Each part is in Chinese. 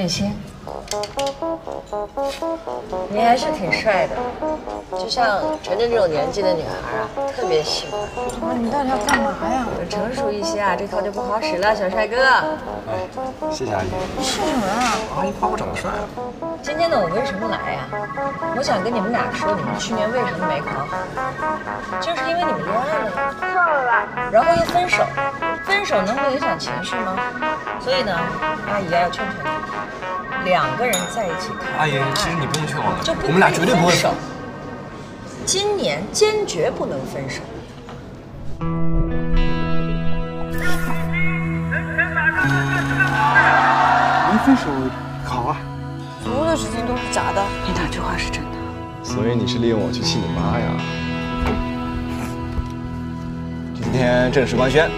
远星，你还是挺帅的，就像晨晨这种年纪的女孩啊，特别喜欢。哇，你到底要干嘛呀？成熟一些啊，这套就不好使了，小帅哥。哎，谢谢阿姨。你是什么啊？阿姨夸我长得帅啊。今天呢，我为什么来呀？我想跟你们俩说，你们去年为什么没考好，就是因为你们恋爱了，错了吧？然后又分手。 分手能会影响情绪吗？所以呢，阿姨要劝劝你，两个人在一起谈恋爱，阿姨，其实你不用劝我们，我们俩绝对不会分手。今年坚决不能分手。没分手好啊，所有的事情都是假的，你哪句话是真的？所以你是利用我去气你妈呀？今天正式官宣。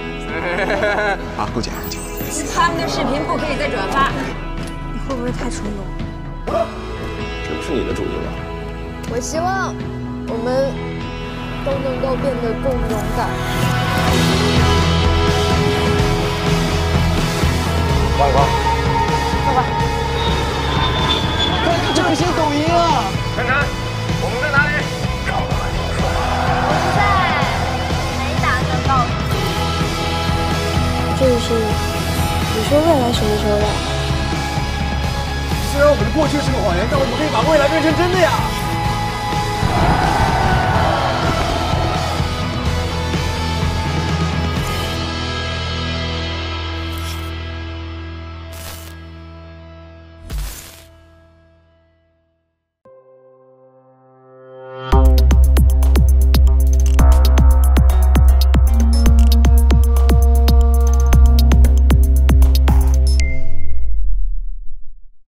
啊，够讲究！他们的视频不可以再转发。你会不会太冲动？这不是你的主意吧？我希望我们都能够变得更勇敢。挂一挂，拜拜。看这些抖音啊！晨晨，我们在哪里？找我们就说。我们在没打算告诉。 就是你说未来什么时候来？虽然我们的过去是个谎言，但我们可以把未来变成真的呀！